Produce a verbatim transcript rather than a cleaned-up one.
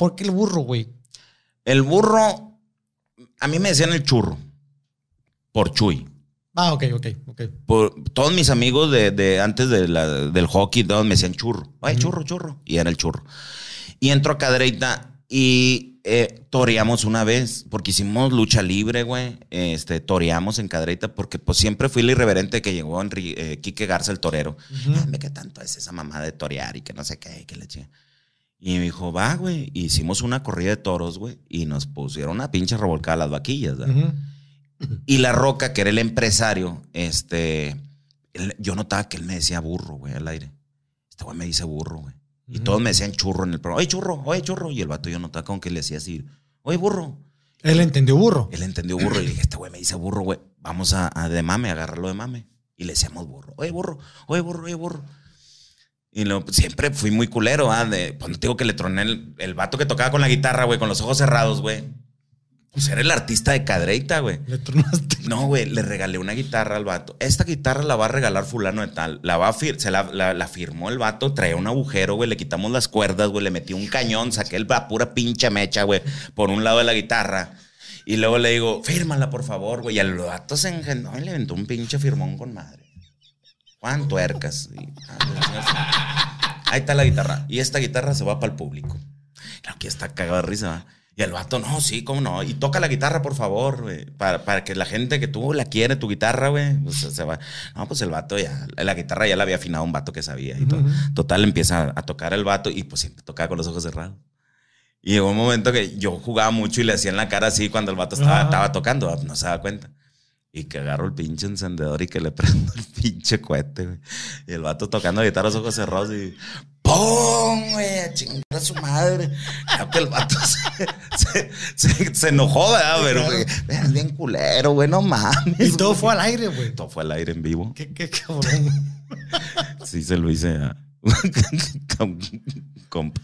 ¿Por qué el burro, güey? El burro, a mí me decían el churro, por Chuy. Ah, ok, ok, ok. Por, todos mis amigos de, de antes de la, del hockey, todos me decían churro. Ay, uh-huh. churro, churro. Y era el churro. Y entró a Cadreita y eh, toreamos una vez, porque hicimos lucha libre, güey. Este, toreamos en Cadreita, porque pues siempre fui el irreverente que llegó Enrique, eh, Quique Garza, el torero. Uh-huh. ¿Qué tanto es esa mamá de torear y que no sé qué, que le chinga? Y me dijo, va, güey. Hicimos una corrida de toros, güey, y nos pusieron una pinche revolcada a las vaquillas, ¿verdad? Uh-huh. Y La Roca, que era el empresario, este, él, yo notaba que él me decía burro, güey, al aire. Este güey me dice burro, güey. Y uh-huh. todos me decían churro en el programa. Oye, churro, oye, churro. Y el vato yo notaba como que le decía así, oye, burro. Él entendió burro. Él entendió burro. Y le dije, este güey me dice burro, güey. Vamos a, a de mame, a agarrarlo de mame. Y le decíamos burro. Oye, burro, oye, burro, oye, burro. Y lo, siempre fui muy culero, ¿ah? De, cuando te digo que le troné el, el vato que tocaba con la guitarra, güey, con los ojos cerrados, güey. Pues era el artista de Cadreita, güey. ¿Le tronaste? No, güey, le regalé una guitarra al vato. Esta guitarra la va a regalar fulano de tal. La va a fir se la, la, la firmó el vato, traía un agujero, güey. Le quitamos las cuerdas, güey. Le metí un cañón, saqué el va pura pincha mecha, güey, por un lado de la guitarra. Y luego le digo, fírmala, por favor, güey. Y al vato se engendró y le aventó un pinche firmón con madre. Juan, tuercas. Y, ah, ahí está la guitarra. Y esta guitarra se va para el público. Claro que está cagado de risa, ¿eh? Y el vato, no, sí, cómo no. Y toca la guitarra, por favor, güey. Para, para que la gente que tú la quiere, tu guitarra, güey, pues se va. No, pues el vato ya, la guitarra ya la había afinado un vato que sabía. Y todo. Total, empieza a tocar el vato y pues siempre tocaba con los ojos cerrados. Y llegó un momento que yo jugaba mucho y le hacía en la cara así cuando el vato estaba, estaba tocando, no se daba cuenta. Y que agarro el pinche encendedor y que le prendo el pinche cohete, güey. Y el vato tocando guitarra, los ojos cerrados y... ¡Pum, güey! A chingar a su madre. Claro que el vato se, se, se, se enojó, ¿verdad? Pero, güey, es bien culero, güey, no mames. Y todo, güey, fue al aire, güey. Todo fue al aire en vivo. ¿Qué, qué cabrón? Sí, se lo hice a... con, con,